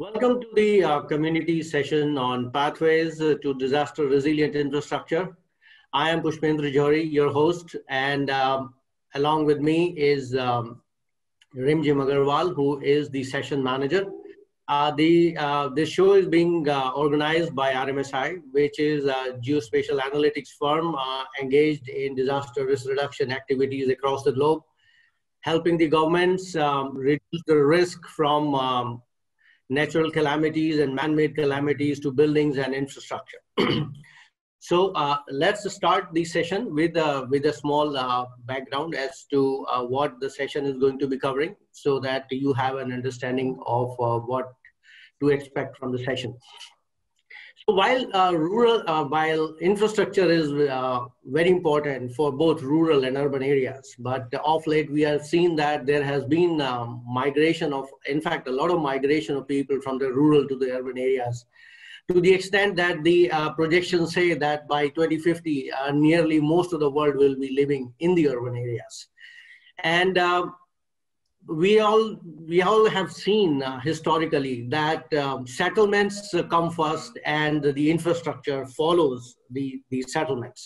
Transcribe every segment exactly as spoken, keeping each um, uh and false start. Welcome to the uh, community session on Pathways to Disaster Resilient Infrastructure. I am Pushpendra Johari, your host, and um, along with me is um, Rimjhim Agarwal, who is the session manager. Uh, the uh, this show is being uh, organized by R M S I, which is a geospatial analytics firm uh, engaged in disaster risk reduction activities across the globe, helping the governments um, reduce the risk from um, natural calamities and man-made calamities to buildings and infrastructure. So uh, let's start the session with uh, with a small uh, background as to uh, what the session is going to be covering, so that you have an understanding of uh, what to expect from the session. So while uh, rural, uh, while infrastructure is uh, very important for both rural and urban areas, but of late we have seen that there has been um, migration of, in fact, a lot of migration of people from the rural to the urban areas, to the extent that the uh, projections say that by twenty fifty, uh, nearly most of the world will be living in the urban areas. And uh, We all, we all have seen uh, historically that uh, settlements uh, come first and the infrastructure follows the, the settlements.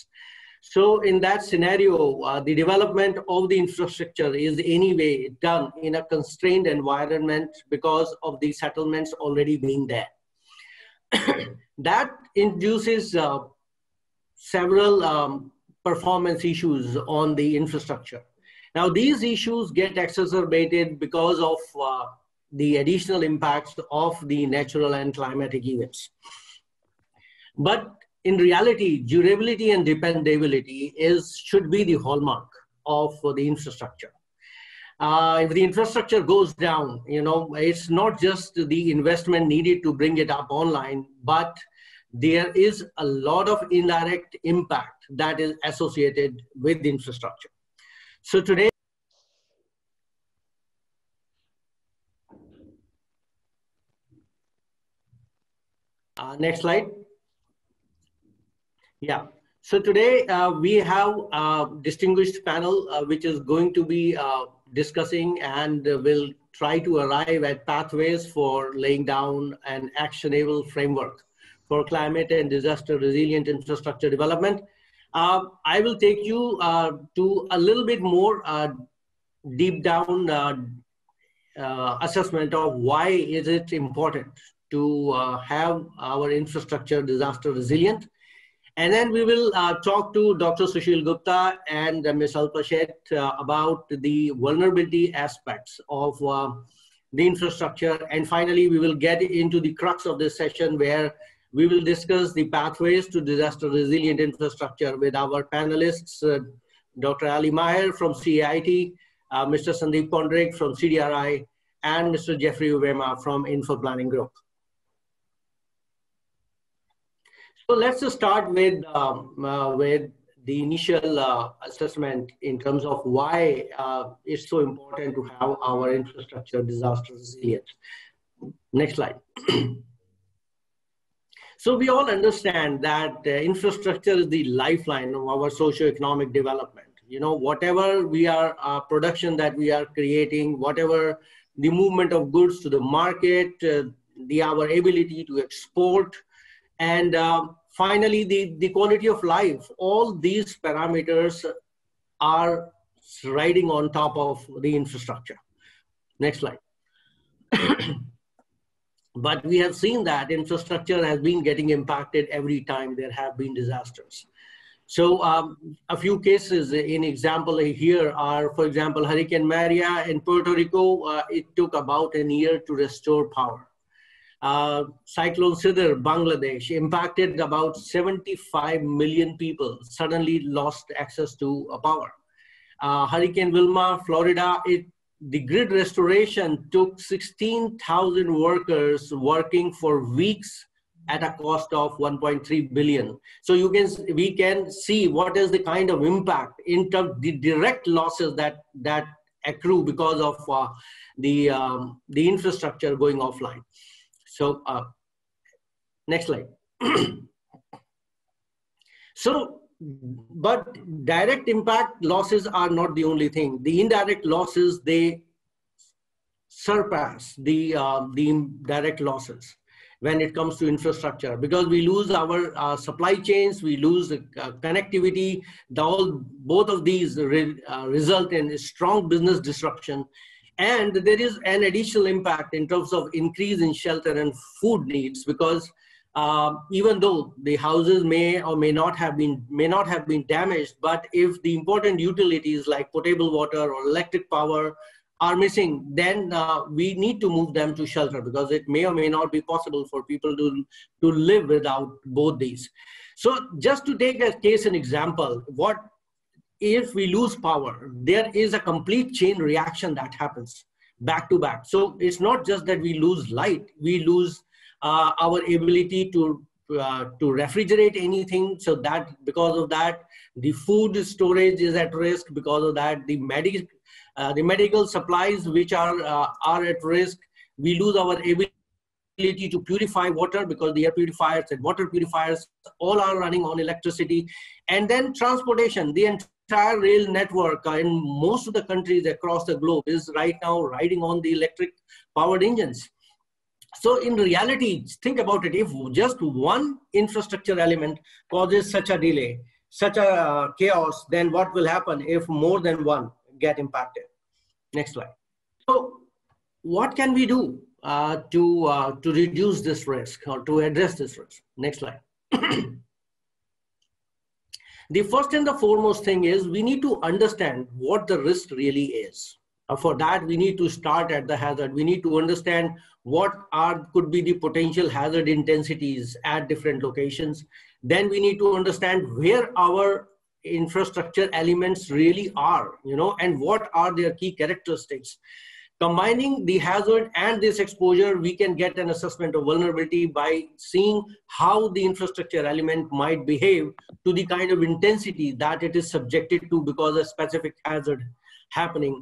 So in that scenario, uh, the development of the infrastructure is anyway done in a constrained environment because of the settlements already being there. That induces uh, several um, performance issues on the infrastructure. Now, these issues get exacerbated because of uh, the additional impacts of the natural and climatic events. But in reality, durability and dependability is, should be the hallmark of uh, the infrastructure. Uh, if the infrastructure goes down, you know, it's not just the investment needed to bring it up online, but there is a lot of indirect impact that is associated with the infrastructure. So today, uh, next slide. Yeah. So today uh, we have a distinguished panel uh, which is going to be uh, discussing and will try to arrive at pathways for laying down an actionable framework for climate and disaster resilient infrastructure development. Uh, I will take you uh, to a little bit more uh, deep down uh, uh, assessment of why is it important to uh, have our infrastructure disaster resilient. And then we will uh, talk to Doctor Sushil Gupta and uh, Miz Alpa Sheth uh, about the vulnerability aspects of uh, the infrastructure. And finally, we will get into the crux of this session where we will discuss the pathways to disaster resilient infrastructure with our panelists, uh, Doctor Ali Maher from C A I T, uh, Mister Sandeep Poundrik from C D R I, and Mister Jeffrey Euwema from Info Planning Group. So let's uh, start with, um, uh, with the initial uh, assessment in terms of why uh, it's so important to have our infrastructure disaster resilient. Next slide. So we all understand that uh, infrastructure is the lifeline of our socio-economic development. You know, whatever we are, uh, production that we are creating, whatever the movement of goods to the market, uh, the, our ability to export, and uh, finally the, the quality of life, all these parameters are riding on top of the infrastructure. Next slide. But we have seen that infrastructure has been getting impacted every time there have been disasters. So um, a few cases in example here are, for example, Hurricane Maria in Puerto Rico. Uh, it took about a year to restore power. Uh, Cyclone Sidr, Bangladesh, impacted about seventy-five million people, suddenly lost access to uh, power. Uh, Hurricane Wilma, Florida, it the grid restoration took sixteen thousand workers working for weeks at a cost of one point three billion. So you can, we can see what is the kind of impact in terms of the direct losses that, that accrue because of uh, the, um, the infrastructure going offline. So uh, next slide. So, but direct impact losses are not the only thing. The indirect losses, they surpass the, uh, the direct losses when it comes to infrastructure, because we lose our uh, supply chains, we lose uh, connectivity. The all, both of these re, uh, result in strong business disruption. And there is an additional impact in terms of increase in shelter and food needs, because uh, even though the houses may or may not have been may not have been damaged, but if the important utilities like potable water or electric power are missing, then uh, we need to move them to shelter, because it may or may not be possible for people to, to live without both these. So just to take as case an example, what if we lose power, there is a complete chain reaction that happens back to back. So it's not just that we lose light, we lose uh, our ability to Uh, to refrigerate anything, so that because of that the food storage is at risk, because of that the medic uh, the medical supplies which are uh, are at risk. We lose our ability to purify water, because the air purifiers and water purifiers all are running on electricity. And then transportation, the entire rail network uh, in most of the countries across the globe is right now riding on the electric powered engines. So in reality, think about it, if just one infrastructure element causes such a delay, such a uh, chaos, then what will happen if more than one get impacted? Next slide. So what can we do uh, to, uh, to reduce this risk or to address this risk? Next slide. The first and the foremost thing is we need to understand what the risk really is. Uh, for that, we need to start at the hazard. We need to understand what are could be the potential hazard intensities at different locations. Then we need to understand where our infrastructure elements really are, you know, and what are their key characteristics. Combining the hazard and this exposure, we can get an assessment of vulnerability by seeing how the infrastructure element might behave to the kind of intensity that it is subjected to because of specific hazard happening.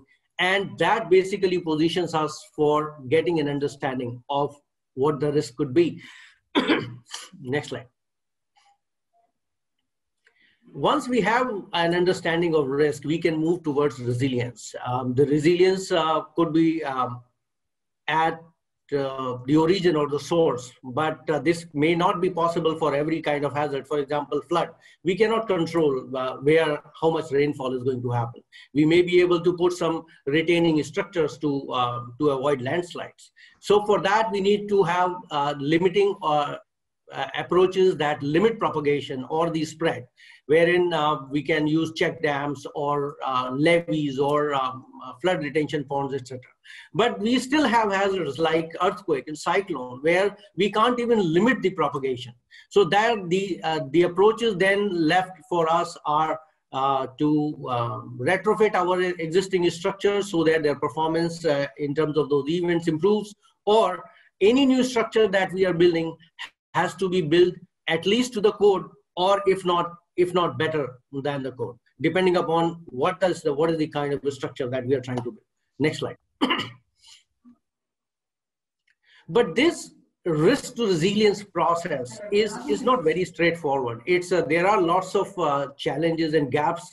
And that basically positions us for getting an understanding of what the risk could be. Next slide. Once we have an understanding of risk, we can move towards resilience. Um, the resilience uh, could be um, at uh, the origin or the source, but uh, this may not be possible for every kind of hazard. For example, flood. We cannot control uh, where, how much rainfall is going to happen. We may be able to put some retaining structures to, uh, to avoid landslides. So for that, we need to have uh, limiting uh, uh, approaches that limit propagation or the spread, wherein uh, we can use check dams or uh, levees or um, uh, flood retention ponds, et cetera. But we still have hazards like earthquake and cyclone, where we can't even limit the propagation. So that the, uh, the approaches then left for us are uh, to uh, retrofit our existing structures so that their performance uh, in terms of those events improves, or any new structure that we are building has to be built at least to the code, or if not, if not better than the code, depending upon what is the, what is the kind of structure that we are trying to build. Next slide. But this risk to resilience process is, is not very straightforward. It's a, there are lots of uh, challenges and gaps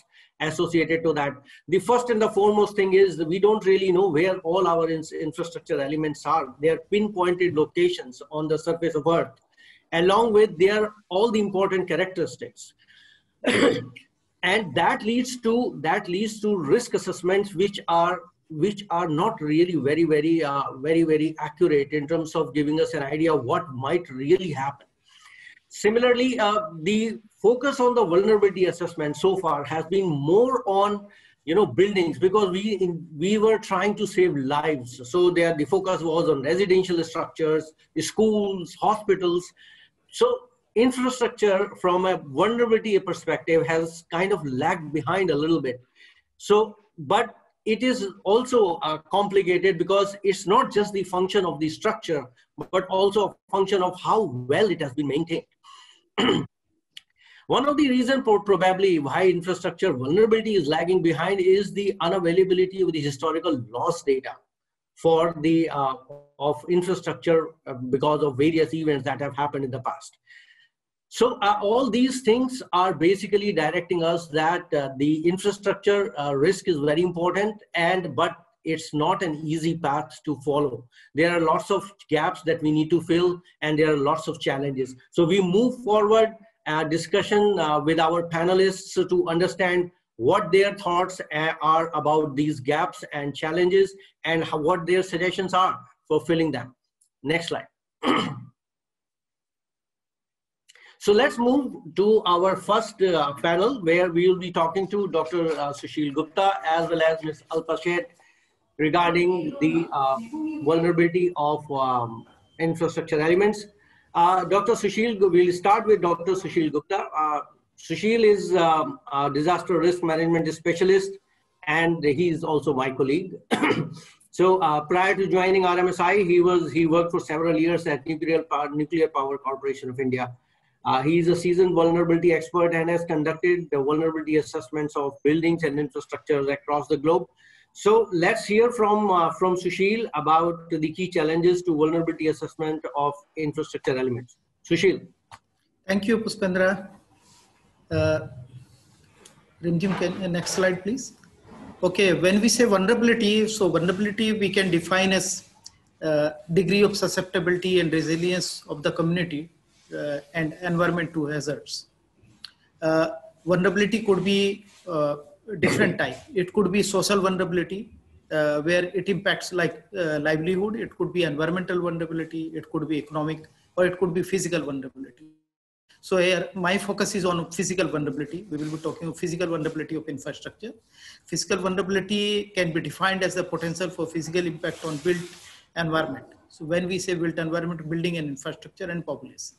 associated to that. The first and the foremost thing is that we don't really know where all our in infrastructure elements are. They are pinpointed locations on the surface of Earth, along with their all the important characteristics. And that leads to that leads to risk assessments which are which are not really very very uh, very very accurate in terms of giving us an idea of what might really happen. Similarly, uh, the focus on the vulnerability assessment so far has been more on you know buildings, because we in, we were trying to save lives. So there the focus was on residential structures, schools, hospitals. So infrastructure from a vulnerability perspective has kind of lagged behind a little bit. So, but it is also uh, complicated, because it's not just the function of the structure, but also a function of how well it has been maintained. One of the reasons for probably why infrastructure vulnerability is lagging behind is the unavailability of the historical loss data for the uh, of infrastructure because of various events that have happened in the past. So uh, all these things are basically directing us that uh, the infrastructure uh, risk is very important, and but it's not an easy path to follow. There are lots of gaps that we need to fill, and there are lots of challenges. So we move forward uh, discussion uh, with our panelists to understand what their thoughts are about these gaps and challenges, and how, what their suggestions are for filling them. Next slide. So let's move to our first uh, panel, where we will be talking to Doctor Uh, Sushil Gupta as well as Miz Alpa Sheth regarding the uh, vulnerability of um, infrastructure elements. Uh, Doctor Sushil, we'll start with Doctor Sushil Gupta. Uh, Sushil is um, a disaster risk management specialist, and he is also my colleague. So uh, prior to joining R M S I, he was he worked for several years at Nuclear Power, Nuclear Power Corporation of India. Uh, he is a seasoned vulnerability expert and has conducted the vulnerability assessments of buildings and infrastructures across the globe. So let's hear from, uh, from Sushil about the key challenges to vulnerability assessment of infrastructure elements. Sushil. Thank you, Pushpendra. Uh, Rimjhim, can, uh, next slide, please. Okay, when we say vulnerability, so vulnerability we can define as uh, degree of susceptibility and resilience of the community Uh, and environment to hazards. Uh, vulnerability could be uh, different type. It could be social vulnerability, uh, where it impacts like uh, livelihood. It could be environmental vulnerability. It could be economic, or it could be physical vulnerability. So here my focus is on physical vulnerability. We will be talking of physical vulnerability of infrastructure. Physical vulnerability can be defined as the potential for physical impact on built environment. So when we say built environment, building and infrastructure and population.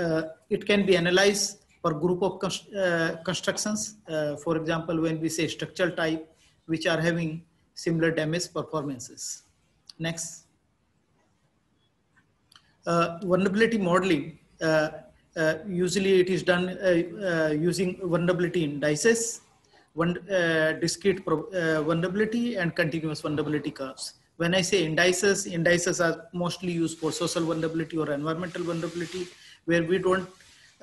Uh, it can be analyzed for group of const uh, constructions. Uh, for example, when we say structural type, which are having similar damage performances. Next. Uh, vulnerability modeling. Uh, uh, usually it is done uh, uh, using vulnerability indices, one, uh, discrete pro uh, vulnerability and continuous vulnerability curves. When I say indices, indices are mostly used for social vulnerability or environmental vulnerability, where we don't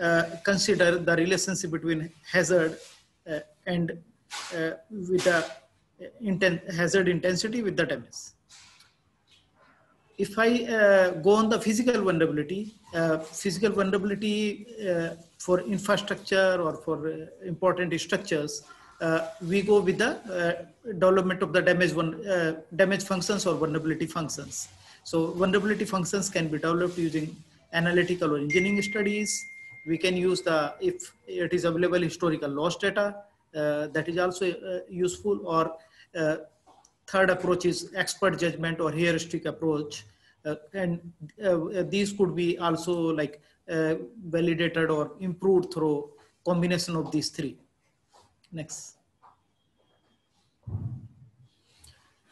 uh, consider the relationship between hazard uh, and uh, with the inten hazard intensity with the damage. If I uh, go on the physical vulnerability, uh, physical vulnerability uh, for infrastructure or for uh, important structures, uh, we go with the uh, development of the damage, one, uh, damage functions or vulnerability functions. So vulnerability functions can be developed using analytical or engineering studies. We can use the, if it is available, historical loss data, uh, that is also uh, useful. Or uh, third approach is expert judgment or heuristic approach, uh, and uh, these could be also like uh, validated or improved through combination of these three. Next.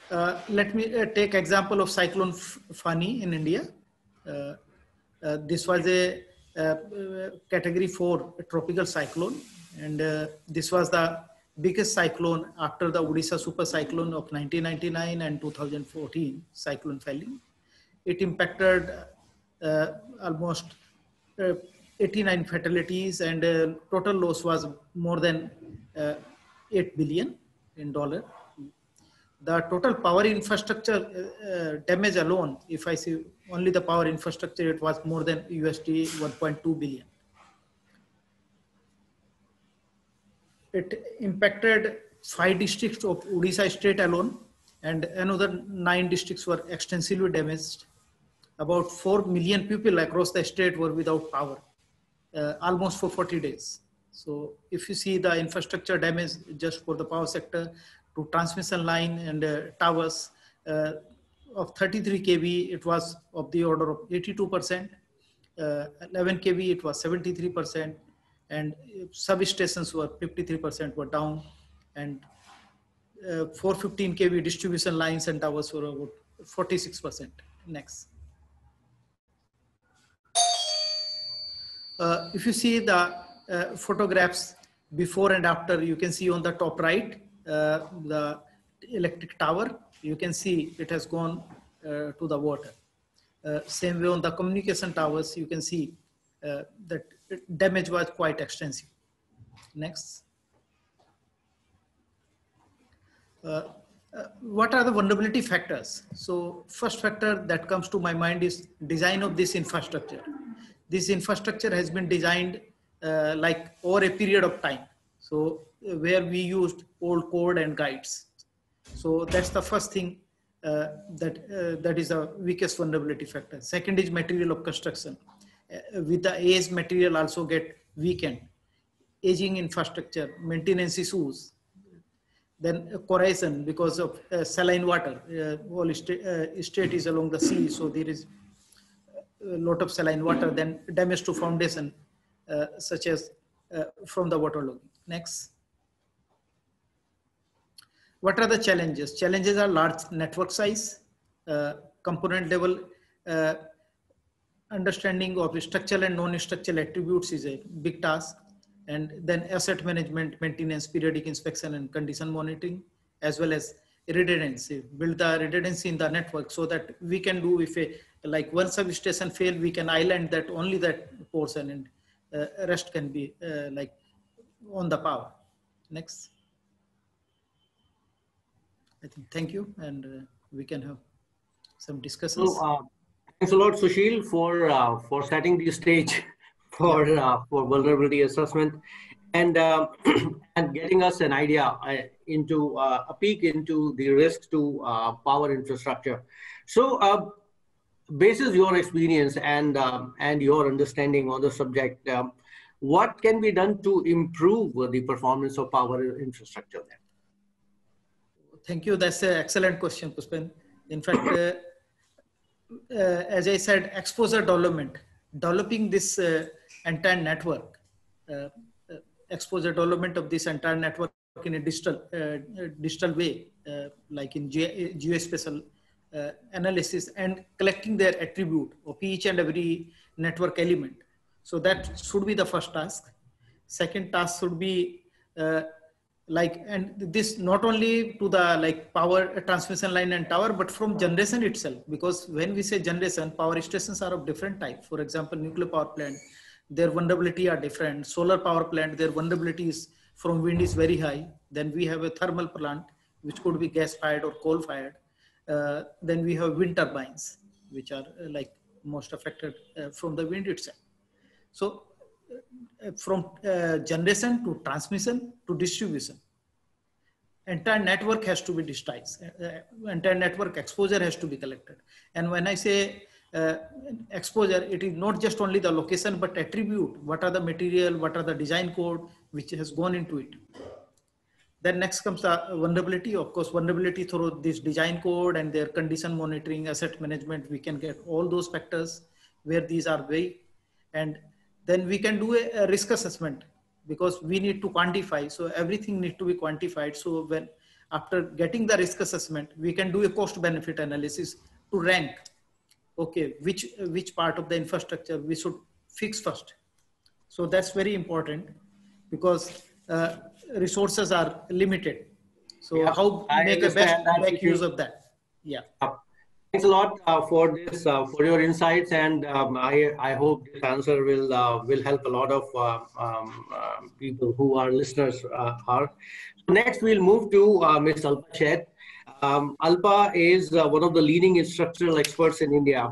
Uh, let me uh, take example of Cyclone Fani in India. Uh, Uh, this was a uh, category four a tropical cyclone, and uh, this was the biggest cyclone after the Odisha super cyclone of nineteen ninety-nine and two thousand fourteen cyclone Fani. It impacted uh, almost uh, eighty-nine fatalities, and uh, total loss was more than uh, eight billion in dollars. The total power infrastructure uh, damage alone, if I see only the power infrastructure, it was more than U S D one point two billion. It impacted five districts of Odisha state alone, and another nine districts were extensively damaged. About four million people across the state were without power, uh, almost for forty days. So if you see the infrastructure damage just for the power sector, to transmission line and uh, towers uh, of thirty-three K V, it was of the order of eighty-two percent, uh, eleven K V, it was seventy-three percent, and substations were fifty-three percent were down, and uh, four fifteen K V distribution lines and towers were about forty-six percent. Next. Uh, if you see the uh, photographs before and after, you can see on the top right, Uh, the electric tower, you can see it has gone uh, to the water. Uh, same way on the communication towers, you can see uh, that damage was quite extensive. Next. Uh, Uh, what are the vulnerability factors? So first factor that comes to my mind is design of this infrastructure. This infrastructure has been designed uh, like over a period of time. So uh, where we used old code and guides. So that's the first thing uh, that, uh, that is the weakest vulnerability factor. Second is material of construction. Uh, with the age, material also get weakened. Aging infrastructure, maintenance issues. Then corrosion because of uh, saline water. Uh, whole state, uh, state is along the sea, so there is a lot of saline water. Then damage to foundation, uh, such as uh, from the waterlogging. Next. What are the challenges? Challenges are large network size, uh, component level, uh, understanding of structural and non-structural attributes is a big task. And then asset management, maintenance, periodic inspection, and condition monitoring, as well as redundancy. Build the redundancy in the network so that we can do, if a, like one substation fail, we can island that only that portion and uh, rest can be uh, like on the power. Next. I think, thank you. And uh, we can have some discussions. So, uh, thanks a lot, Sushil, for, uh, for setting the stage. For, uh, for vulnerability assessment and, uh, and getting us an idea uh, into uh, a peek into the risks to uh, power infrastructure. So uh, basis your experience and, uh, and your understanding on the subject, uh, what can be done to improve the performance of power infrastructure there? Thank you. That's an excellent question, Pushpendra. In fact, uh, uh, as I said, exposure development. Developing this uh, entire network, uh, uh, exposure development of this entire network in a digital, uh, digital way, uh, like in ge geospatial uh, analysis and collecting their attribute of each and every network element. So that should be the first task. Second task should be uh, like, and this not only to the like power transmission line and tower, but from generation itself, because when we say generation, power stations are of different type. For example, nuclear power plant, their vulnerability are different. Solar power plant, their vulnerability is from wind is very high. Then we have a thermal plant, which could be gas fired or coal fired. Uh, then we have wind turbines, which are uh, like most affected uh, from the wind itself. So Uh, from uh, generation to transmission to distribution. Entire network has to be digitized. Uh, entire network exposure has to be collected. And when I say uh, exposure, it is not just only the location, but attribute. What are the material? What are the design code which has gone into it? Then next comes the vulnerability. Of course, vulnerability through this design code and their condition monitoring, asset management, we can get all those factors where these are weighed. And then we can do a, a risk assessment because we need to quantify. So everything needs to be quantified. So when after getting the risk assessment, we can do a cost benefit analysis to rank, okay, which, which part of the infrastructure we should fix first. So that's very important because uh, resources are limited. So yeah, how I make a best make use of that? Yeah. Thanks a lot uh, for this, uh, for your insights, and um, I, I hope this answer will uh, will help a lot of uh, um, uh, people who are listeners uh, are. So next, we'll move to uh, Miz Alpa Sheth. Um, Alpa is uh, one of the leading structural experts in India,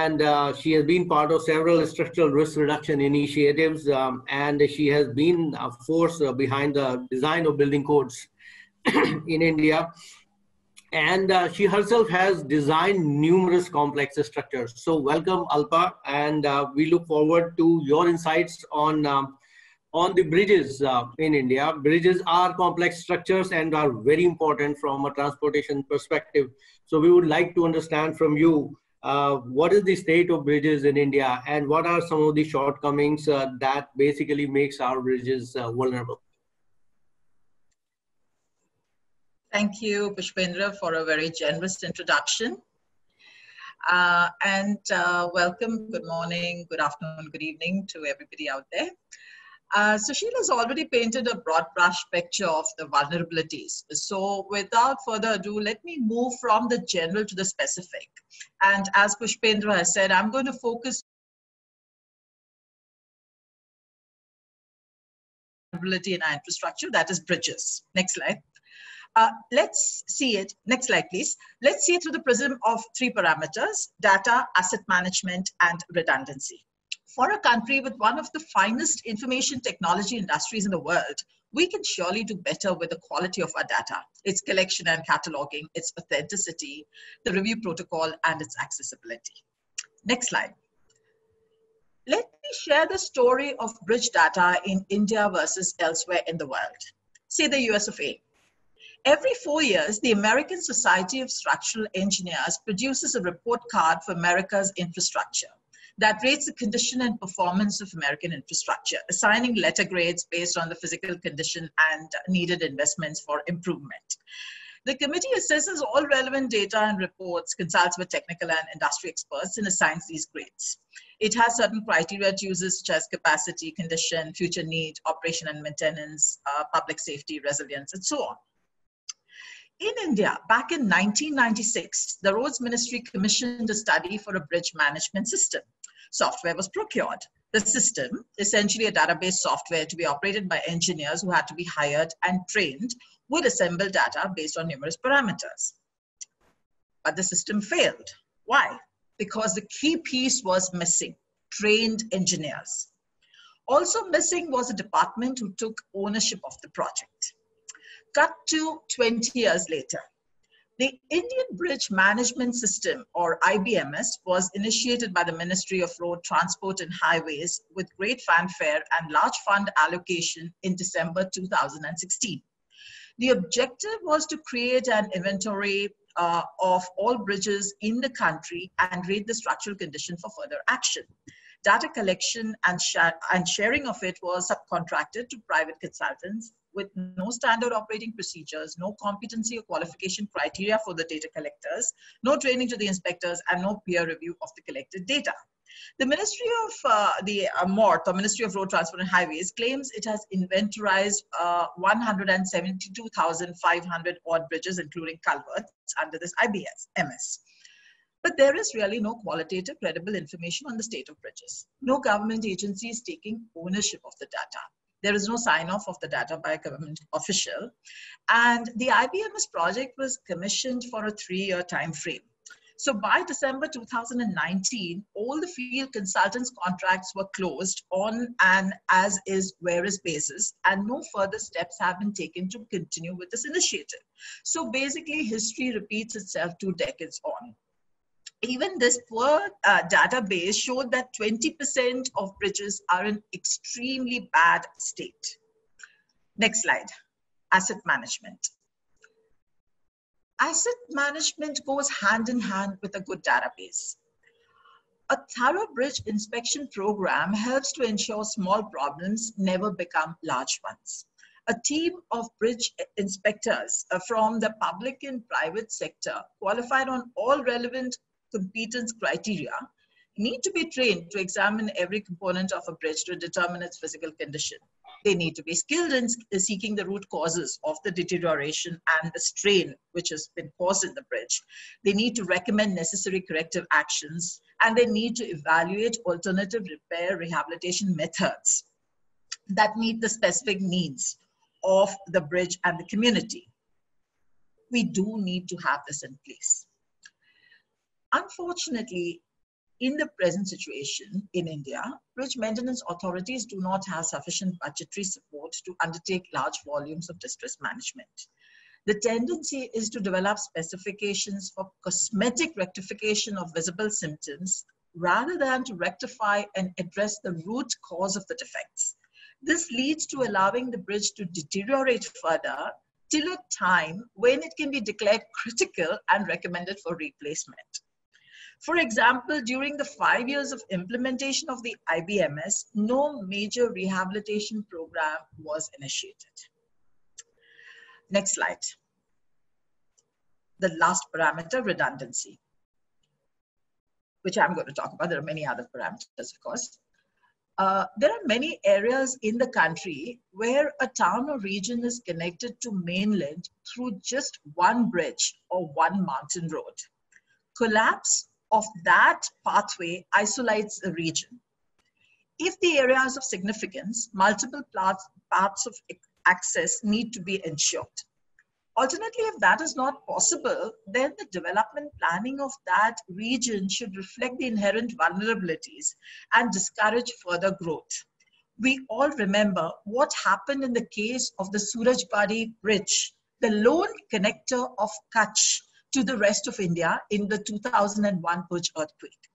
and uh, she has been part of several structural risk reduction initiatives, um, and she has been a force uh, behind the design of building codes in India. And uh, she herself has designed numerous complex structures. So welcome, Alpa, and uh, we look forward to your insights on, um, on the bridges uh, in India. Bridges are complex structures and are very important from a transportation perspective. So we would like to understand from you, uh, what is the state of bridges in India and what are some of the shortcomings uh, that basically makes our bridges uh, vulnerable? Thank you, Pushpendra, for a very generous introduction. Uh, and uh, welcome, good morning, good afternoon, good evening to everybody out there. Uh, Sushil has already painted a broad brush picture of the vulnerabilities. So without further ado, let me move from the general to the specific. And as Pushpendra has said, I'm going to focus on vulnerability in our infrastructure, that is bridges. Next slide. Uh, let's see it. Next slide, please. Let's see it through the prism of three parameters: data, asset management, and redundancy. For a country with one of the finest information technology industries in the world, we can surely do better with the quality of our data, its collection and cataloging, its authenticity, the review protocol, and its accessibility. Next slide. Let me share the story of bridge data in India versus elsewhere in the world. Say the U S of A. Every four years, the American Society of Structural Engineers produces a report card for America's infrastructure that rates the condition and performance of American infrastructure, assigning letter grades based on the physical condition and needed investments for improvement. The committee assesses all relevant data and reports, consults with technical and industry experts, and assigns these grades. It has certain criteria it uses, such as capacity, condition, future need, operation and maintenance, uh, public safety, resilience, and so on. In India, back in nineteen ninety-six, the Roads Ministry commissioned a study for a bridge management system. Software was procured. The system, essentially a database software to be operated by engineers who had to be hired and trained, would assemble data based on numerous parameters. But the system failed. Why? Because the key piece was missing: trained engineers. Also missing was a department who took ownership of the project. Cut to twenty years later, the Indian Bridge Management System, or I B M S, was initiated by the Ministry of Road Transport and Highways with great fanfare and large fund allocation in December two thousand sixteen. The objective was to create an inventory uh, of all bridges in the country and rate the structural condition for further action. Data collection and, share and sharing of it was subcontracted to private consultants with no standard operating procedures, no competency or qualification criteria for the data collectors, no training to the inspectors, and no peer review of the collected data. The Ministry of uh, the uh, MORT, or Ministry of Road Transport and Highways, claims it has inventorized uh, one hundred seventy-two thousand five hundred odd bridges, including culverts, under this I B M S. But there is really no qualitative, credible information on the state of bridges. No government agency is taking ownership of the data. There is no sign-off of the data by a government official. And the I B M S project was commissioned for a three-year time frame. So by December two thousand nineteen, all the field consultants' contracts were closed on an as-is, where-is basis, and no further steps have been taken to continue with this initiative. So basically, history repeats itself two decades on. Even this poor uh, database showed that twenty percent of bridges are in extremely bad state. Next slide, asset management. Asset management goes hand in hand with a good database. A thorough bridge inspection program helps to ensure small problems never become large ones. A team of bridge inspectors from the public and private sector, qualified on all relevant competence criteria, need to be trained to examine every component of a bridge to determine its physical condition. They need to be skilled in seeking the root causes of the deterioration and the strain which has been caused in the bridge. They need to recommend necessary corrective actions, and they need to evaluate alternative repair rehabilitation methods that meet the specific needs of the bridge and the community. We do need to have this in place. Unfortunately, in the present situation in India, bridge maintenance authorities do not have sufficient budgetary support to undertake large volumes of distress management. The tendency is to develop specifications for cosmetic rectification of visible symptoms rather than to rectify and address the root cause of the defects. This leads to allowing the bridge to deteriorate further till a time when it can be declared critical and recommended for replacement. For example, during the five years of implementation of the I B M S, no major rehabilitation program was initiated. Next slide. The last parameter, redundancy, which I'm going to talk about. There are many other parameters, of course. Uh, there are many areas in the country where a town or region is connected to mainland through just one bridge or one mountain road. Collapse of that pathway isolates the region. If the area is of significance, multiple paths of access need to be ensured. Alternatively, if that is not possible, then the development planning of that region should reflect the inherent vulnerabilities and discourage further growth. We all remember what happened in the case of the Surajbari Bridge, the lone connector of Kutch to the rest of India in the two thousand one Bhuj earthquake.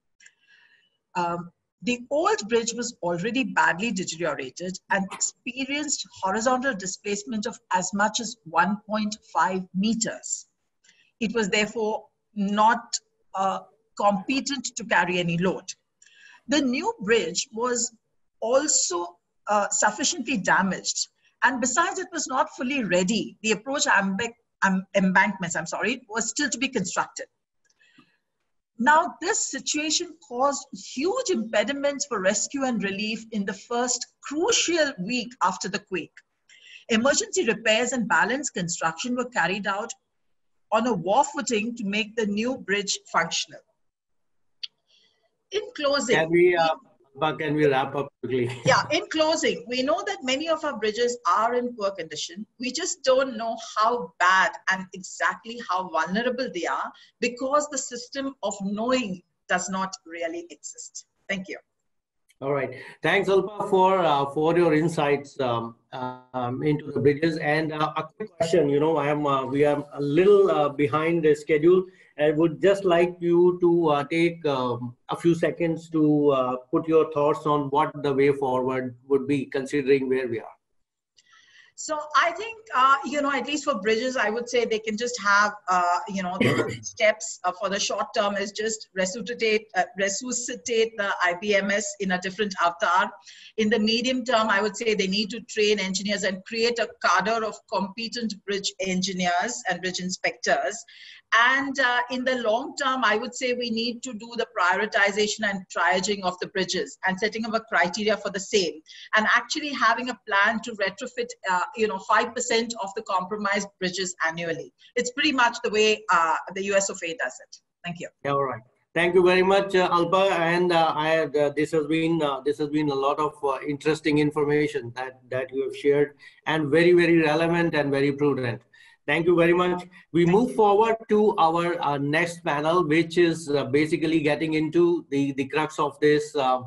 Um, The old bridge was already badly deteriorated and experienced horizontal displacement of as much as one point five meters. It was therefore not uh, competent to carry any load. The new bridge was also uh, sufficiently damaged, and besides, it was not fully ready. The approach embankments, I'm sorry, was still to be constructed. Now, this situation caused huge impediments for rescue and relief in the first crucial week after the quake. Emergency repairs and balance construction were carried out on a war footing to make the new bridge functional. In closing, can we, uh, can we wrap up quickly? Yeah, in closing, we know that many of our bridges are in poor condition. We just don't know how bad and exactly how vulnerable they are because the system of knowing does not really exist. Thank you. All right. Thanks, Alpa, for, uh, for your insights um, um, into the bridges. And uh, a quick question, you know, I am, uh, we are a little uh, behind the schedule. I would just like you to uh, take um, a few seconds to uh, put your thoughts on what the way forward would be considering where we are. So I think, uh, you know, at least for bridges, I would say they can just have, uh, you know, the steps uh, for the short term is just resuscitate, uh, resuscitate the I B M S in a different avatar. In the medium term, I would say they need to train engineers and create a cadre of competent bridge engineers and bridge inspectors. And uh, in the long term, I would say we need to do the prioritization and triaging of the bridges and setting up a criteria for the same, and actually having a plan to retrofit, uh, you know, five percent of the compromised bridges annually. It's pretty much the way uh, the U S of A does it. Thank you. Yeah, all right. Thank you very much, uh, Alpa. And uh, I had, uh, this has been uh, this has been a lot of uh, interesting information that that you have shared, and very very relevant and very prudent. Thank you very much. We move forward to our uh, next panel, which is uh, basically getting into the, the crux of this, uh,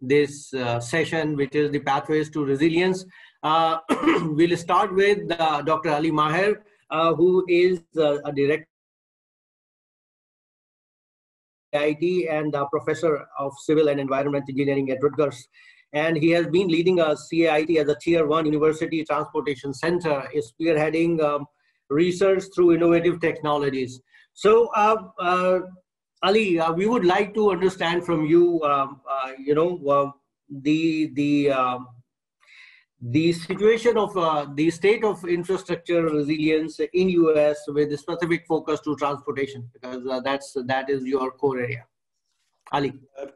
this uh, session, which is the pathways to resilience. Uh, we'll start with uh, Doctor Ali Maher, uh, who is uh, a director of C A I T and a professor of civil and environment engineering at Rutgers. And he has been leading a C A I T as a tier one university transportation center, is spearheading um, research through innovative technologies. So, uh, uh, Ali, uh, we would like to understand from you, um, uh, you know, uh, the the uh, the situation of uh, the state of infrastructure resilience in U S with a specific focus to transportation, because uh, that's that is your core area. Ali. Uh,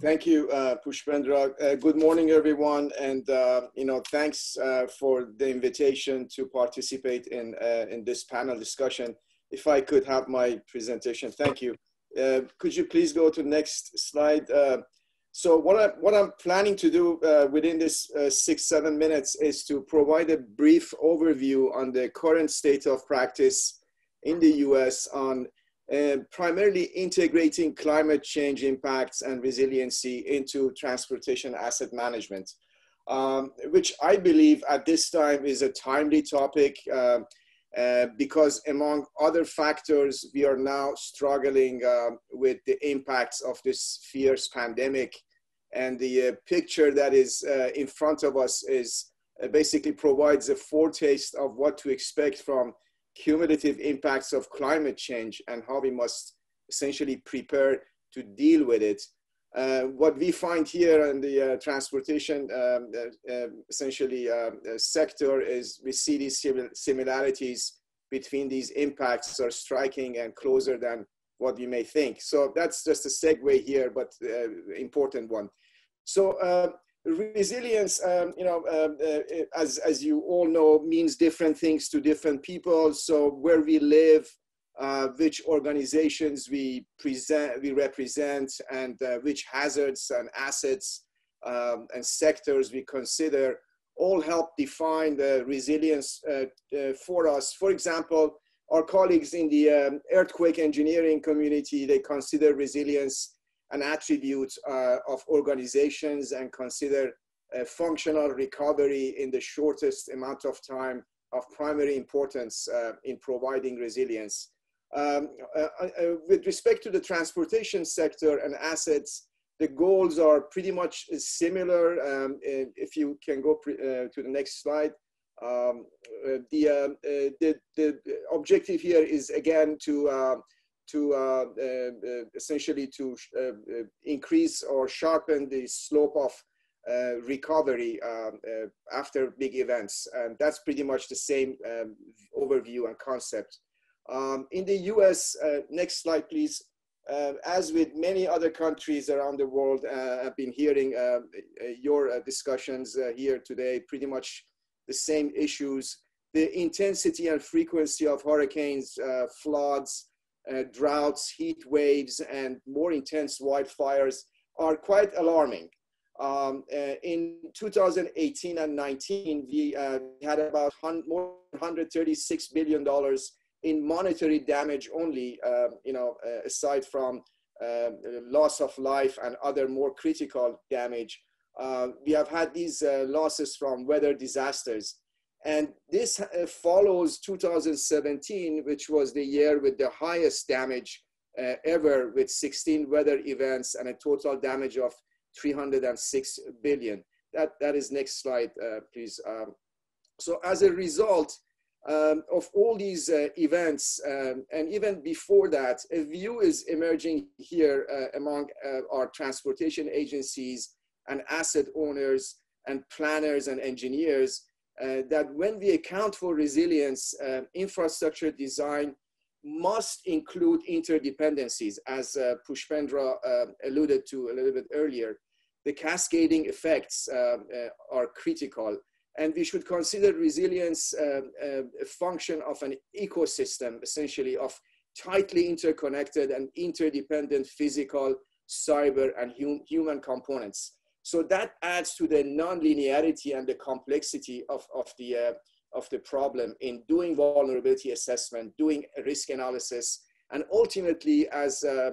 Thank you, uh, Pushpendra. Uh, good morning, everyone, and uh, you know, thanks uh, for the invitation to participate in uh, in this panel discussion. If I could have my presentation, thank you. Uh, could you please go to the next slide? Uh, so, what I what I'm planning to do uh, within this uh, six seven minutes is to provide a brief overview on the current state of practice in the U S on Uh, primarily integrating climate change impacts and resiliency into transportation asset management, um, which I believe at this time is a timely topic uh, uh, because among other factors, we are now struggling uh, with the impacts of this fierce pandemic. And the uh, picture that is uh, in front of us is uh, basically provides a foretaste of what to expect from cumulative impacts of climate change and how we must essentially prepare to deal with it. Uh, what we find here in the uh, transportation um, uh, uh, essentially uh, uh, sector is we see these similarities between these impacts are striking and closer than what you may think. So that's just a segue here, but uh, important one. So uh, resilience, um, you know, uh, uh, as, as you all know, means different things to different people. So where we live, uh, which organizations we, present, we represent, and uh, which hazards and assets um, and sectors we consider all helped define the resilience uh, uh, for us. For example, our colleagues in the um, earthquake engineering community, they consider resilience an attribute uh, of organizations and consider uh, functional recovery in the shortest amount of time of primary importance uh, in providing resilience. Um, uh, uh, with respect to the transportation sector and assets, the goals are pretty much similar. Um, if you can go pre uh, to the next slide. Um, uh, the, uh, uh, the, the objective here is again to, uh, to uh, uh, essentially to uh, uh, increase or sharpen the slope of uh, recovery um, uh, after big events. And that's pretty much the same um, overview and concept. Um, in the U S, uh, next slide, please. Uh, as with many other countries around the world, uh, I've been hearing uh, your uh, discussions uh, here today, pretty much the same issues. The intensity and frequency of hurricanes, uh, floods, uh, droughts, heat waves, and more intense wildfires are quite alarming. Um, uh, in two thousand eighteen and nineteen, we uh, had about one hundred thirty-six billion dollars in monetary damage only, uh, you know, uh, aside from uh, loss of life and other more critical damage. Uh, we have had these uh, losses from weather disasters. And this uh, follows two thousand seventeen, which was the year with the highest damage uh, ever, with sixteen weather events and a total damage of three hundred six billion. That, that is next slide, uh, please. Um, so as a result, Um, of all these uh, events, um, and even before that, a view is emerging here uh, among uh, our transportation agencies and asset owners and planners and engineers uh, that when we account for resilience, uh, infrastructure design must include interdependencies, as uh, Pushpendra uh, alluded to a little bit earlier. The cascading effects uh, uh, are critical. And we should consider resilience uh, a function of an ecosystem, essentially, of tightly interconnected and interdependent physical, cyber, and hum human components. So that adds to the non-linearity and the complexity of, of, the, uh, of the problem in doing vulnerability assessment, doing risk analysis, and ultimately, as uh, uh,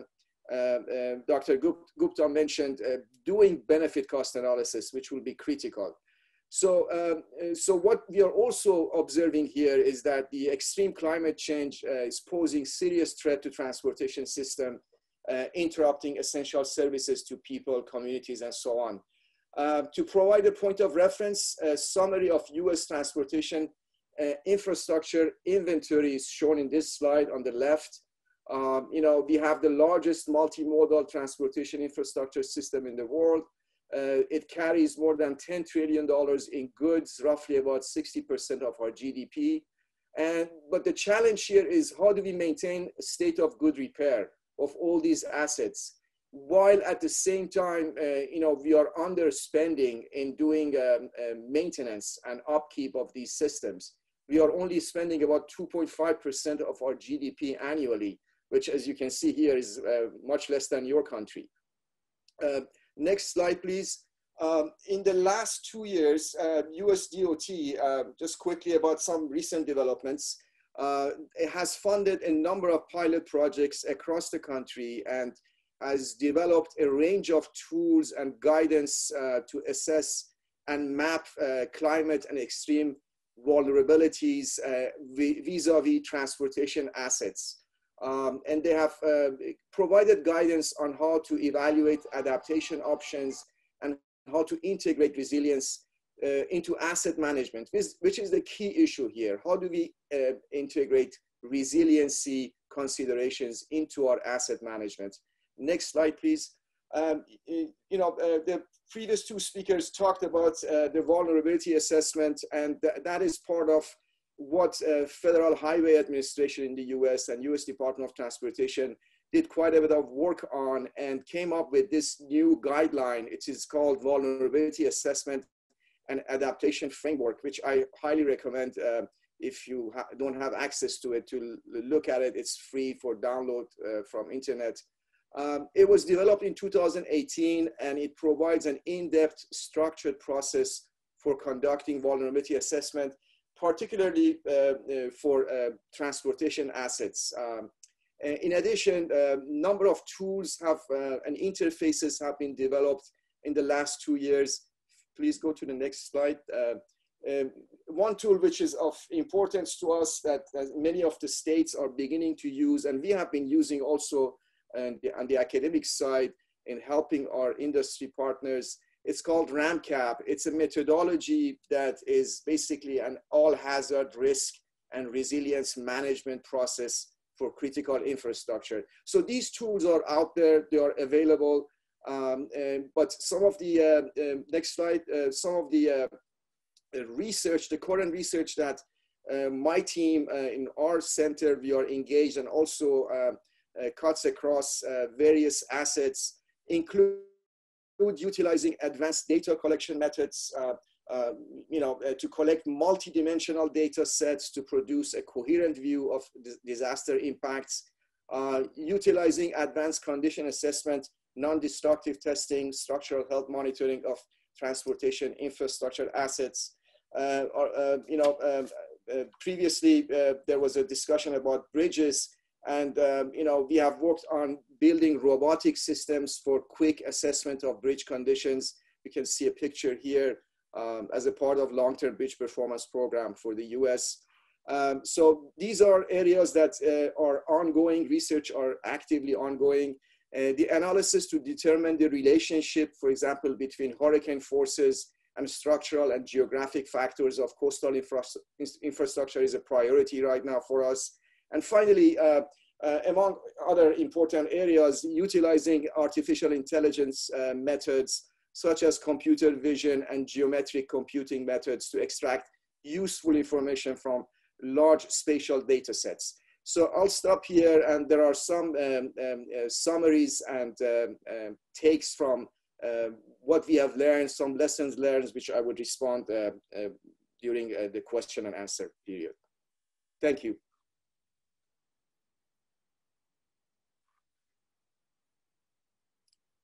uh, Doctor Gupta mentioned, uh, doing benefit-cost analysis, which will be critical. So, um, so what we are also observing here is that the extreme climate change uh, is posing serious threat to transportation system, uh, interrupting essential services to people, communities, and so on. Uh, to provide a point of reference, a summary of U S transportation uh, infrastructure inventory is shown in this slide on the left. Um, you know, we have the largest multimodal transportation infrastructure system in the world. Uh, it carries more than ten trillion dollars in goods, roughly about sixty percent of our G D P. And, but the challenge here is, how do we maintain a state of good repair of all these assets, while at the same time, uh, you know, we are underspending in doing um, uh, maintenance and upkeep of these systems. We are only spending about two point five percent of our G D P annually, which, as you can see here, is uh, much less than your country. Uh, Next slide, please. Um, in the last two years, uh, U S D O T, uh, just quickly about some recent developments, uh, it has funded a number of pilot projects across the country and has developed a range of tools and guidance uh, to assess and map uh, climate and extreme vulnerabilities uh, vis-a-vis transportation assets. Um, and they have uh, provided guidance on how to evaluate adaptation options and how to integrate resilience uh, into asset management, which, which is the key issue here. How do we uh, integrate resiliency considerations into our asset management? Next slide, please. Um, you know, uh, the previous two speakers talked about uh, the vulnerability assessment, and th that is part of what uh, Federal Highway Administration in the U S and U S Department of Transportation did quite a bit of work on, and came up with this new guideline. It is called Vulnerability Assessment and Adaptation Framework, which I highly recommend uh, if you ha don't have access to it, to look at it. It's free for download uh, from internet. Um, it was developed in two thousand eighteen, and it provides an in-depth structured process for conducting vulnerability assessment, particularly uh, uh, for uh, transportation assets. Um, in addition, a number of tools have uh, and interfaces have been developed in the last two years. Please go to the next slide. Uh, uh, one tool which is of importance to us that uh, many of the states are beginning to use, and we have been using also on the, on the academic side in helping our industry partners, it's called RAMCAP. It's a methodology that is basically an all-hazard risk and resilience management process for critical infrastructure. So these tools are out there, they are available, um, and, but some of the, uh, uh, next slide, uh, some of the uh, uh, research, the current research that uh, my team uh, in our center, we are engaged, and also uh, uh, cuts across uh, various assets, include utilizing advanced data collection methods, uh, uh, you know, uh, to collect multidimensional data sets to produce a coherent view of disaster impacts, uh, utilizing advanced condition assessment, non-destructive testing, structural health monitoring of transportation infrastructure assets. Uh, or, uh, you know, um, uh, previously uh, there was a discussion about bridges, and um, you know, we have worked on building robotic systems for quick assessment of bridge conditions. You can see a picture here um, as a part of long-term bridge performance program for the U S. Um, so these are areas that uh, are ongoing, research are actively ongoing. Uh, the analysis to determine the relationship, for example, between hurricane forces and structural and geographic factors of coastal infra infrastructure is a priority right now for us. And finally, uh, Uh, among other important areas, utilizing artificial intelligence uh, methods, such as computer vision and geometric computing methods to extract useful information from large spatial data sets. So I'll stop here, and there are some um, um, uh, summaries and um, um, takes from uh, what we have learned, some lessons learned, which I would respond uh, uh, during uh, the question and answer period. Thank you.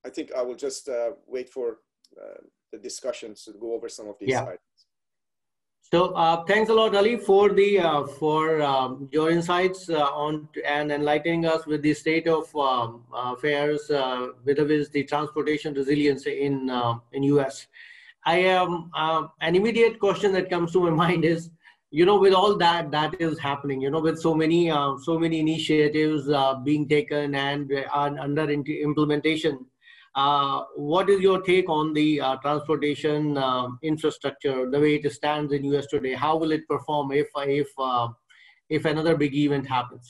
I think I will just uh, wait for uh, the discussion to go over some of these yeah. items. So uh, thanks a lot, Ali, for the uh, for um, your insights uh, on and enlightening us with the state of um, affairs uh, vis-a-vis the transportation resilience in uh, in U S. I am um, uh, an immediate question that comes to my mind is, you know, with all that that is happening, you know, with so many uh, so many initiatives uh, being taken and uh, under implementation. Uh, what is your take on the uh, transportation uh, infrastructure, the way it stands in U S today? How will it perform if, if, uh, if another big event happens?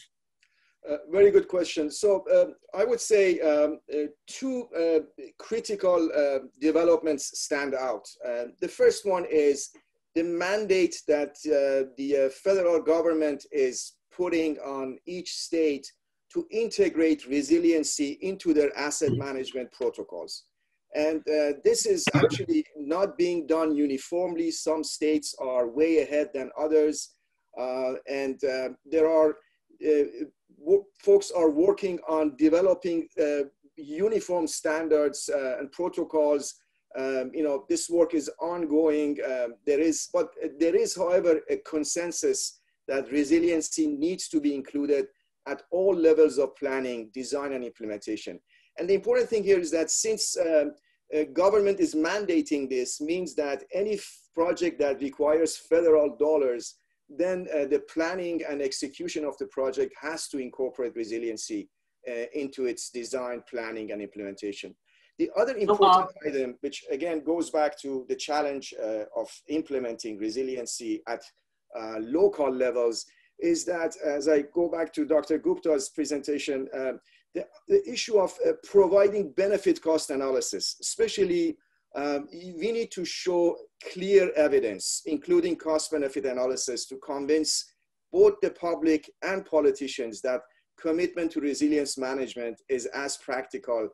Uh, very good question. So uh, I would say um, uh, two uh, critical uh, developments stand out. Uh, the first one is the mandate that uh, the uh, federal government is putting on each state to integrate resiliency into their asset management protocols. And uh, this is actually not being done uniformly. Some states are way ahead than others. Uh, and uh, there are, uh, folks are working on developing uh, uniform standards uh, and protocols. Um, you know, this work is ongoing. Uh, there is, but there is, however, a consensus that resiliency needs to be included at all levels of planning, design, and implementation. And the important thing here is that since um, uh, government is mandating this, means that any project that requires federal dollars, then uh, the planning and execution of the project has to incorporate resiliency uh, into its design, planning, and implementation. The other important oh, wow. item, which again goes back to the challenge uh, of implementing resiliency at uh, local levels, is that, as I go back to Doctor Gupta's presentation, um, the, the issue of uh, providing benefit cost analysis, especially um, we need to show clear evidence, including cost benefit analysis, to convince both the public and politicians that commitment to resilience management is as practical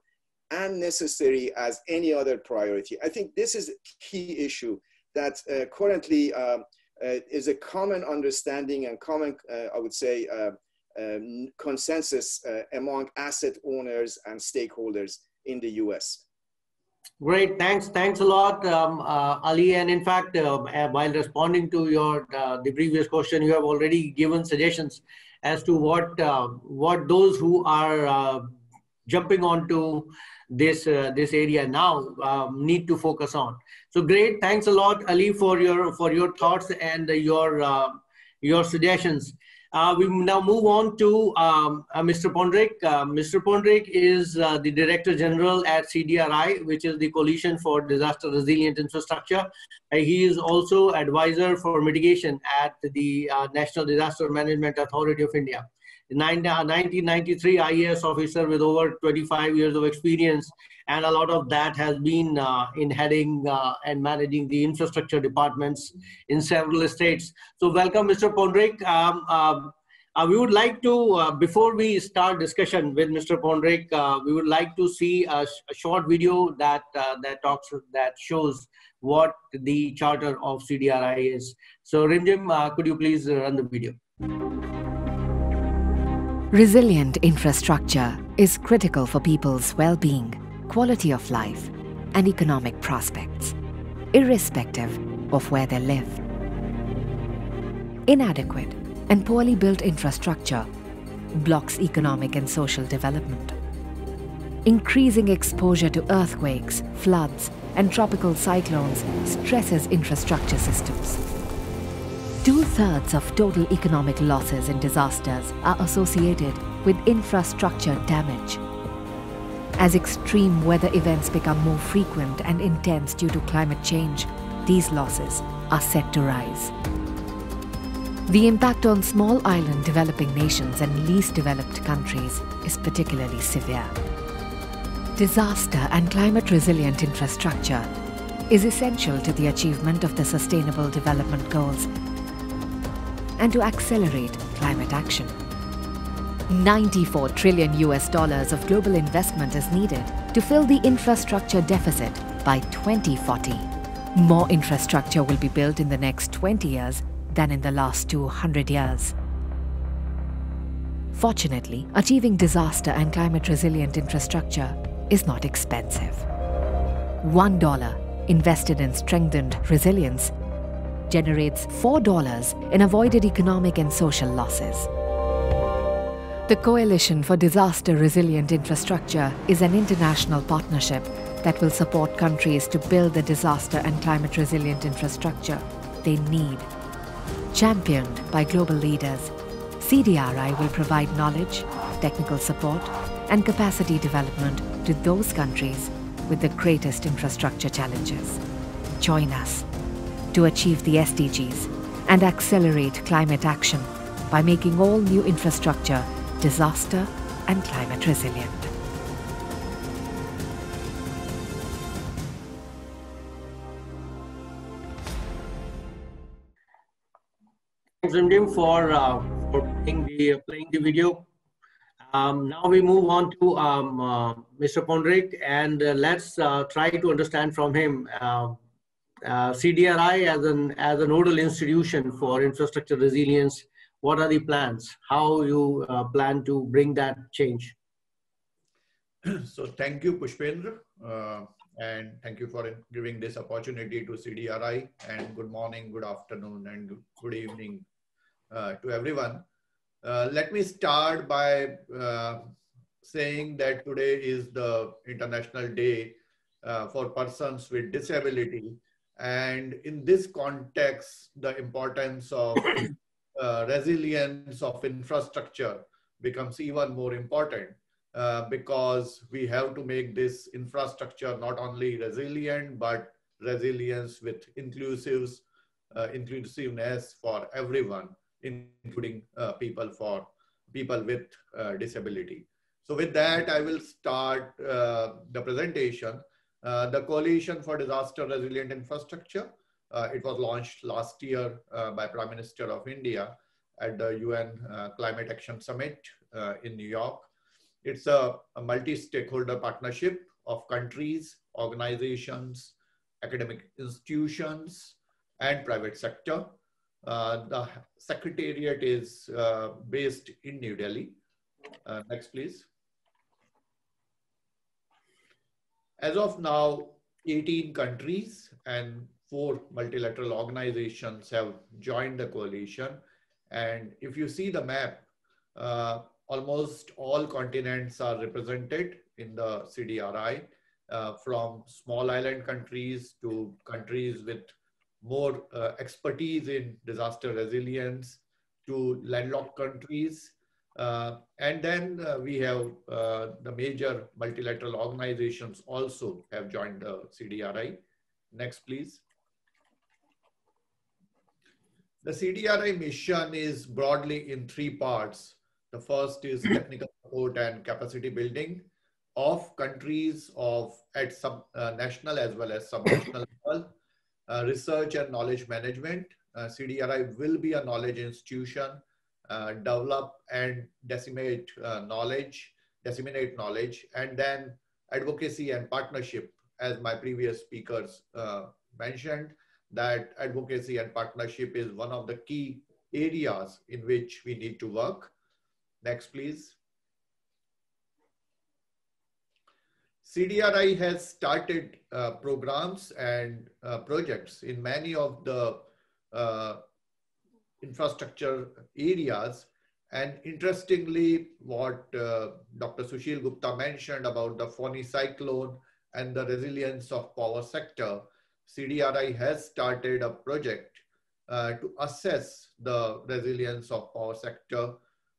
and necessary as any other priority. I think this is a key issue that uh, currently um, Uh, is a common understanding and common, uh, I would say, uh, um, consensus uh, among asset owners and stakeholders in the U S. Great, thanks, thanks a lot, um, uh, Ali. And in fact, uh, while responding to your uh, the previous question, you have already given suggestions as to what uh, what those who are uh, jumping onto this uh, this area now uh, need to focus on. So great, thanks a lot, Ali, for your for your thoughts and your uh, your suggestions. Uh, we now move on to um, uh, Mister Poundrik. Uh, Mister Poundrik is uh, the Director General at C D R I, which is the Coalition for Disaster Resilient Infrastructure. Uh, he is also advisor for mitigation at the uh, National Disaster Management Authority of India. nineteen ninety-three I A S officer with over twenty-five years of experience, and a lot of that has been uh, in heading uh, and managing the infrastructure departments in several states. So welcome, Mister Poundrik. Um, uh, uh, we would like to, uh, before we start discussion with Mister Poundrik, uh, we would like to see a, sh a short video that, uh, that, talks, that shows what the charter of C D R I is. So Rimjhim, uh, could you please run the video? Resilient infrastructure is critical for people's well-being, quality of life, and economic prospects, irrespective of where they live. Inadequate and poorly built infrastructure blocks economic and social development. Increasing exposure to earthquakes, floods, and tropical cyclones stresses infrastructure systems. Two-thirds of total economic losses and disasters are associated with infrastructure damage. As extreme weather events become more frequent and intense due to climate change, these losses are set to rise. The impact on small island developing nations and least developed countries is particularly severe. Disaster and climate-resilient infrastructure is essential to the achievement of the Sustainable Development Goals and to accelerate climate action. ninety-four trillion U S dollars of global investment is needed to fill the infrastructure deficit by twenty forty. More infrastructure will be built in the next twenty years than in the last two hundred years. Fortunately, achieving disaster and climate-resilient infrastructure is not expensive. One dollar invested in strengthened resilience generates four dollars in avoided economic and social losses. The Coalition for Disaster Resilient Infrastructure is an international partnership that will support countries to build the disaster and climate resilient infrastructure they need. Championed by global leaders, C D R I will provide knowledge, technical support, and capacity development to those countries with the greatest infrastructure challenges. Join us to achieve the S D Gs and accelerate climate action by making all new infrastructure disaster and climate resilient. Thanks, Rimjhim, for, uh, for playing, the, uh, playing the video. Um, now we move on to um, uh, Mister Poundrik, and uh, let's uh, try to understand from him uh, Uh, C D R I as an as a nodal institution for infrastructure resilience. What are the plans? How you uh, plan to bring that change? So thank you, Pushpendra, uh, and thank you for giving this opportunity to C D R I. And good morning, good afternoon, and good evening uh, to everyone. Uh, let me start by uh, saying that today is the International Day uh, for Persons with Disability. And in this context, the importance of uh, resilience of infrastructure becomes even more important uh, because we have to make this infrastructure not only resilient, but resilience with inclusives, uh, inclusiveness for everyone, including uh, people for people with uh, disability. So with that, I will start uh, the presentation. Uh, the Coalition for Disaster Resilient Infrastructure, uh, it was launched last year uh, by Prime Minister of India at the U N uh, Climate Action Summit uh, in New York. It's a, a multi-stakeholder partnership of countries, organizations, academic institutions, and private sector. Uh, the Secretariat is uh, based in New Delhi. Uh, next, please. As of now, eighteen countries and four multilateral organizations have joined the coalition. And if you see the map, uh, almost all continents are represented in the C D R I, uh, from small island countries to countries with more uh, expertise in disaster resilience to landlocked countries. Uh, and then uh, we have uh, the major multilateral organizations also have joined the C D R I. Next, please. The C D R I mission is broadly in three parts. The first is technical support and capacity building of countries of at some uh, national as well as subnational level. Uh, research and knowledge management. Uh, C D R I will be a knowledge institution. Uh, develop and decimate uh, knowledge, disseminate knowledge, and then advocacy and partnership, as my previous speakers uh, mentioned, that advocacy and partnership is one of the key areas in which we need to work. Next, please. C D R I has started uh, programs and uh, projects in many of the uh, infrastructure areas. And interestingly, what uh, Doctor Sushil Gupta mentioned about the Fani cyclone and the resilience of power sector, C D R I has started a project uh, to assess the resilience of power sector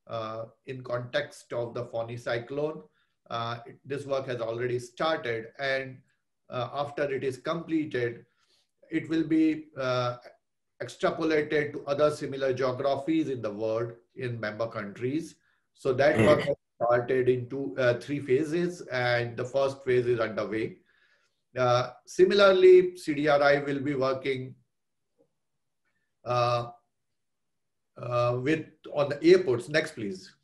uh, in context of the Fani cyclone. Uh, it, this work has already started, and uh, after it is completed, it will be uh, extrapolated to other similar geographies in the world in member countries. So that work has started into uh, three phases, and the first phase is underway. Uh, similarly, C D R I will be working uh, uh, with on the airports. Next, please.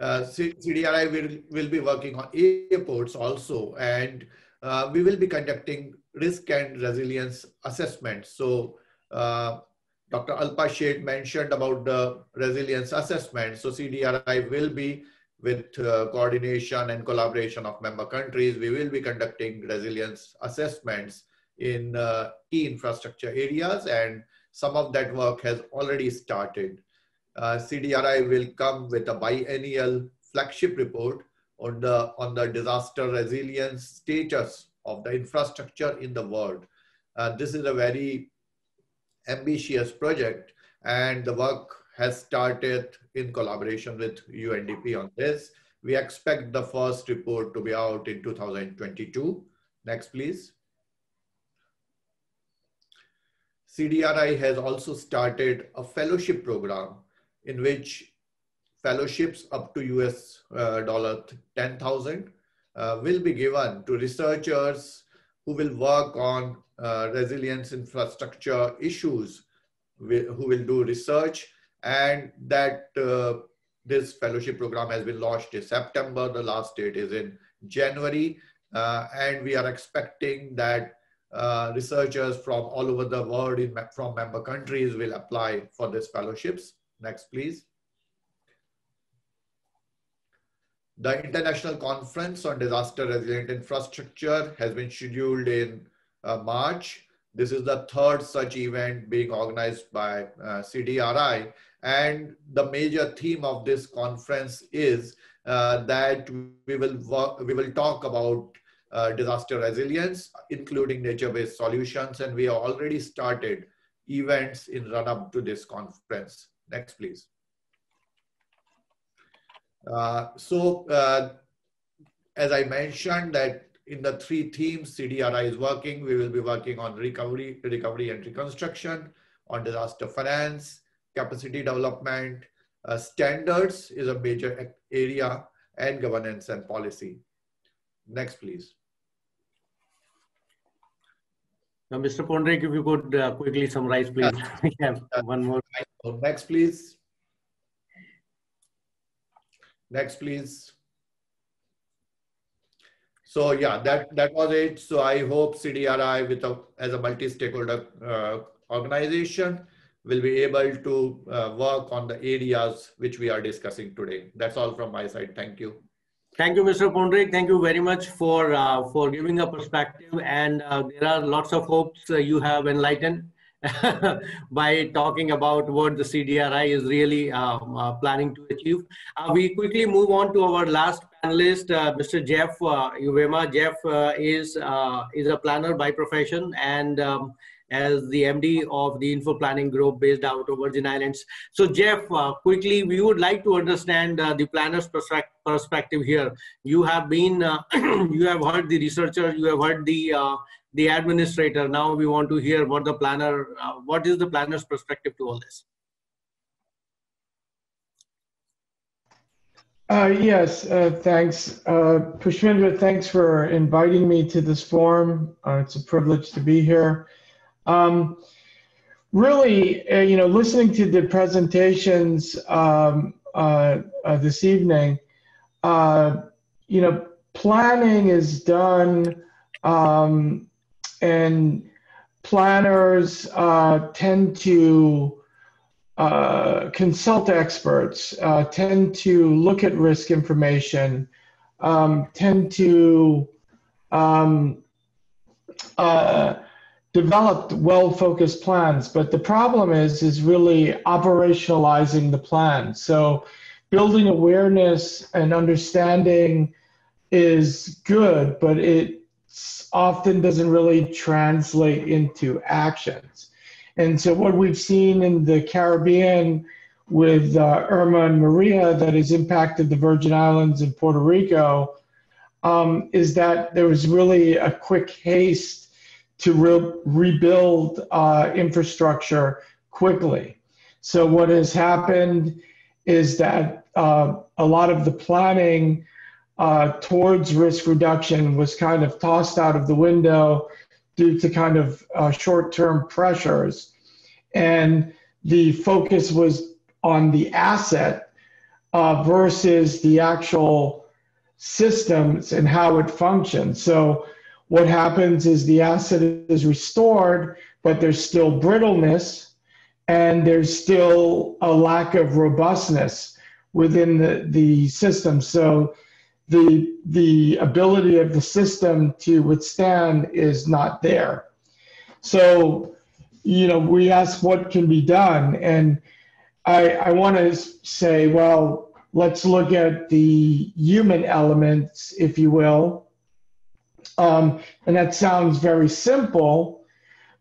Uh, C D R I will, will be working on airports also, and uh, we will be conducting risk and resilience assessment. So uh, Doctor Alpa Sheth mentioned about the resilience assessment. So C D R I will be, with uh, coordination and collaboration of member countries, we will be conducting resilience assessments in uh, key infrastructure areas, and some of that work has already started. Uh, C D R I will come with a biennial flagship report on the, on the disaster resilience status of the infrastructure in the world. Uh, this is a very ambitious project, and the work has started in collaboration with U N D P on this. We expect the first report to be out in two thousand twenty-two. Next, please. C D R I has also started a fellowship program in which fellowships up to U S uh, dollar ten thousand Uh, will be given to researchers who will work on uh, resilience infrastructure issues, who will do research, and that uh, this fellowship program has been launched in September. The last date is in January, uh, and we are expecting that uh, researchers from all over the world, in, from member countries, will apply for these fellowships. Next, please. The International Conference on Disaster Resilient Infrastructure has been scheduled in uh, March. This is the third such event being organized by uh, C D R I. And the major theme of this conference is uh, that we will, work, we will talk about uh, disaster resilience, including nature-based solutions. And we have already started events in run-up to this conference. Next, please. Uh, so, uh, as I mentioned, that in the three themes C D R I is working, we will be working on recovery, recovery and reconstruction, on disaster finance, capacity development, uh, standards is a major area, and governance and policy. Next, please. Now, Mister Poundrik, if you could uh, quickly summarize, please. We have one more. Next, please. Next, please. So yeah, that, that was it. So I hope C D R I with a, as a multi-stakeholder uh, organization will be able to uh, work on the areas which we are discussing today. That's all from my side. Thank you. Thank you, Mister Poundrik. Thank you very much for uh, for giving a perspective. And uh, there are lots of hopes uh, you have enlightened by talking about what the C D R I is really um, uh, planning to achieve. Uh, we quickly move on to our last panelist, uh, Mister Jeff uh, Euwema. Jeff uh, is uh, is a planner by profession and um, as the M D of the Info Planning Group based out of Virgin Islands. So Jeff, uh, quickly, we would like to understand uh, the planner's perspective here. You have been, uh, you have heard the researcher, you have heard the uh, the administrator. Now we want to hear what the planner, uh, what is the planner's perspective to all this? Uh, yes, uh, thanks. Uh, Pushpendra, thanks for inviting me to this forum. Uh, it's a privilege to be here. Um, really, uh, you know, listening to the presentations um, uh, uh, this evening, uh, you know, planning is done, um, and planners uh, tend to uh, consult experts, uh, tend to look at risk information, um, tend to um, uh, developed well-focused plans, but the problem is is really operationalizing the plan. So building awareness and understanding is good, but it often doesn't really translate into actions. And so what we've seen in the Caribbean with uh, Irma and Maria that has impacted the Virgin Islands and Puerto Rico um, is that there was really a quick haste to re rebuild uh, infrastructure quickly. So what has happened is that uh, a lot of the planning uh, towards risk reduction was kind of tossed out of the window due to kind of uh, short-term pressures. And the focus was on the asset uh, versus the actual systems and how it functions. So what happens is the asset is restored, but there's still brittleness and there's still a lack of robustness within the, the system. So the, the ability of the system to withstand is not there. So, you know, we ask what can be done. And I, I want to say, well, let's look at the human elements, if you will. Um, and that sounds very simple,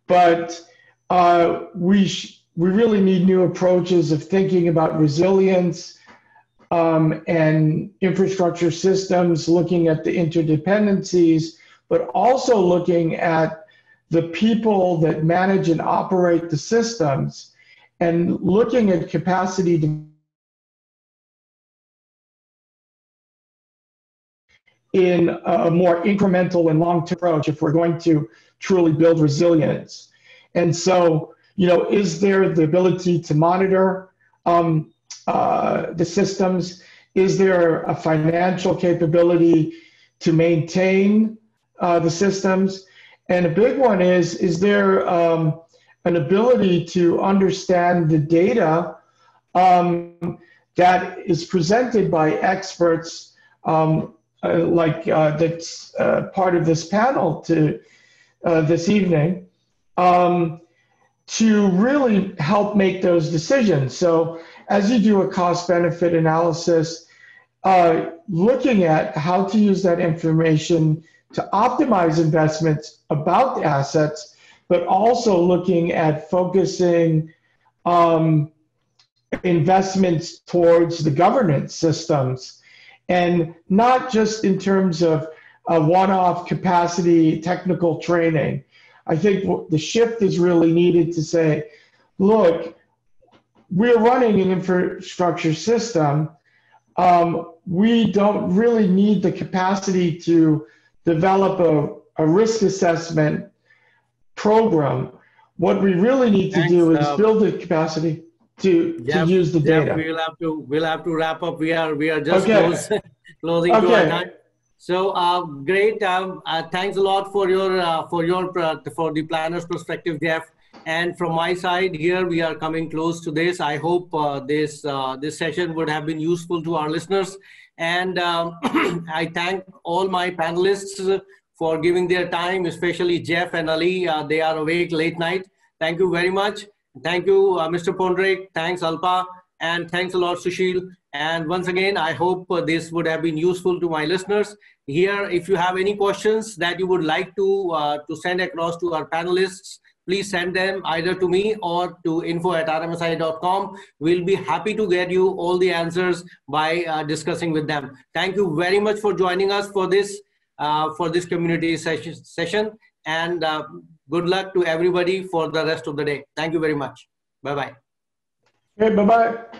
but uh, we, sh we really need new approaches of thinking about resilience um, and infrastructure systems, looking at the interdependencies, but also looking at the people that manage and operate the systems and looking at capacity to in a more incremental and long-term approach if we're going to truly build resilience. And so, you know, is there the ability to monitor um, uh, the systems? Is there a financial capability to maintain uh, the systems? And a big one is, is there um, an ability to understand the data um, that is presented by experts um, Uh, like uh, that's uh, part of this panel to uh, this evening, um, to really help make those decisions. So as you do a cost-benefit analysis, uh, looking at how to use that information to optimize investments about the assets, but also looking at focusing um, investments towards the governance systems. And not just in terms of uh, one-off capacity, technical training. I think the shift is really needed to say, look, we're running an infrastructure system. Um, we don't really need the capacity to develop a, a risk assessment program. What we really need to Thanks, do is um, build the capacity. To, Jeff, to use the Jeff, data. We'll have to we'll have to wrap up. We are we are just okay. close, closing okay. to our time. So uh, great. Um, uh, thanks a lot for your uh, for your for the planner's perspective, Jeff. And from my side here, we are coming close to this. I hope uh, this uh, this session would have been useful to our listeners. And um, I thank all my panelists for giving their time, especially Jeff and Ali. Uh, they are awake late night. Thank you very much. Thank you, uh, Mister Poundrik. Thanks, Alpa. And thanks a lot, Sushil. And once again, I hope uh, this would have been useful to my listeners. Here, if you have any questions that you would like to, uh, to send across to our panelists, please send them either to me or to info at R M S I dot com. We'll be happy to get you all the answers by uh, discussing with them. Thank you very much for joining us for this, uh, for this community session, session. And uh, good luck to everybody for the rest of the day. Thank you very much. Bye-bye. Hey, bye-bye.